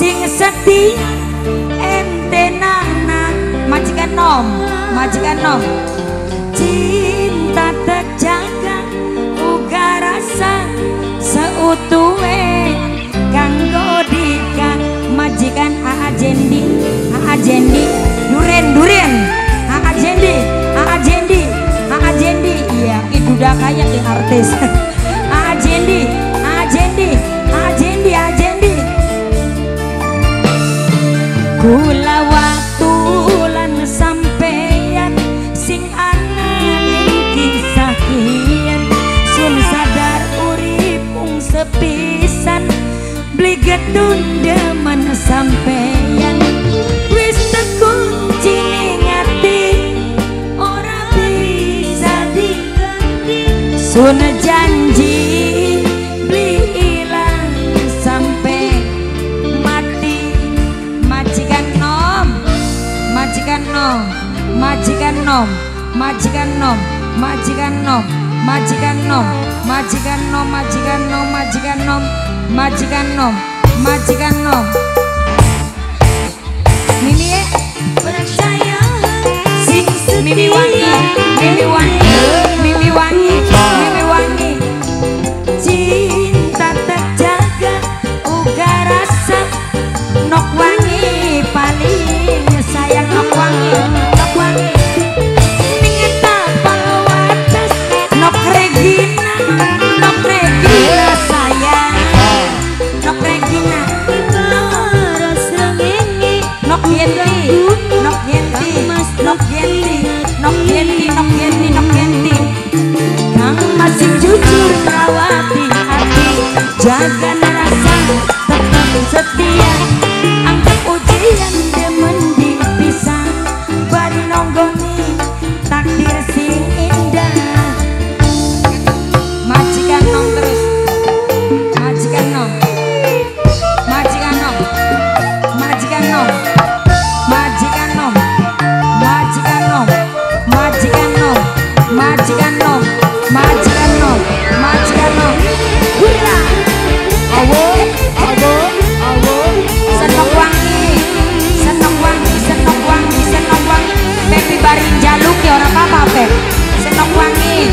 sing sedih ente nana majikan nom cinta terjaga uga rasa seutuhe kanggo dika majikan A Jendi duren A Jendi iya itu udah kayak di artis A Jendi kula waktu lan sampeyan sing anan kisah kian sun sadar uripung sepisan blegetun demen sampeyan wis terkunci ning ati ora bisa diganti sun janji majikan nom Mimi percaya Mimi wangi cinta terjaga uga rasa nok wangi paling sayang nok wangi Nok Yenti kang masih jujur rawati hati jaga rasa tetap setia anggap ujian demen dipisah baru nonggoni takdir sing indah senok wangi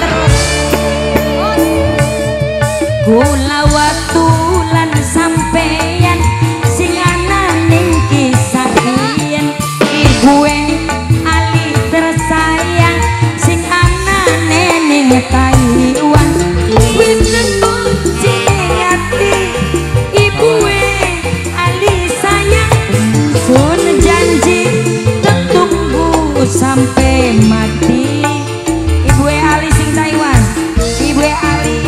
terus kula waktu lan sampeyan sing anan ning kisah yen kuwe ali tersayang sing anan ning Taiwan wis kunci ati ibuwe ali sayang sun janji tetunggu sampai mati ibuwe ali sing Taiwan ibuwe ali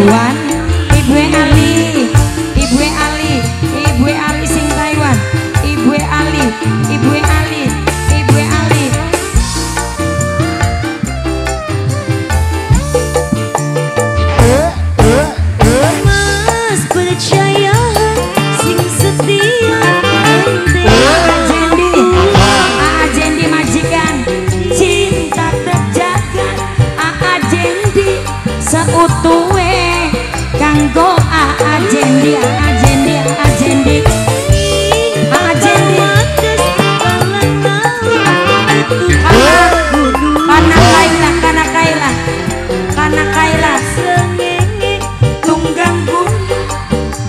Taiwan, Ibu Ali sing Taiwan, Ibu Ali. Mas percaya sing setia. A Jendi majikan, cinta terjaga. A Jendi seutuhnya. Kanggo A Jendi Kana Kaila sengenge tunggang guna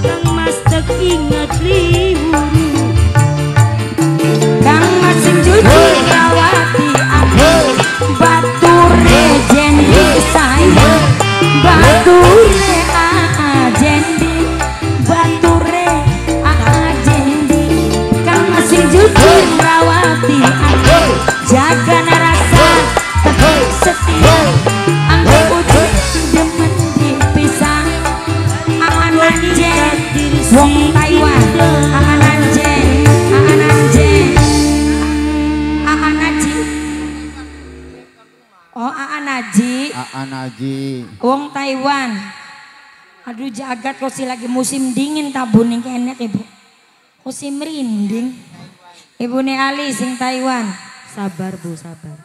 Kang Mas tak ingat liuru Kang Mas senjuju ngawati aku batur Jendi sayang batur Rawati jaga narasa tapi setia angkat ujung demen dipisah aman anjen wong Taiwan aman anjen oh Aan Haji wong Taiwan aduh jagat kok si lagi musim dingin tabun yang enak ibu kok si merinding Ibune Ali sing Taiwan. Sabar Bu, sabar.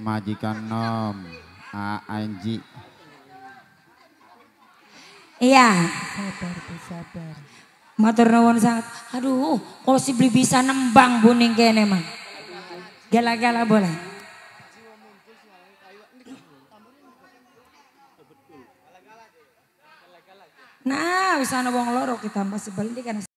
Majikan nom Anji. Iya. Sabar Bu, sabar. Matur nuwun sangat. Aduh, kalau si beli bisa nembang Bu ning kene mah. Gala-gala boleh. Nah, wis ana wong loro kita tambah sebel iki kan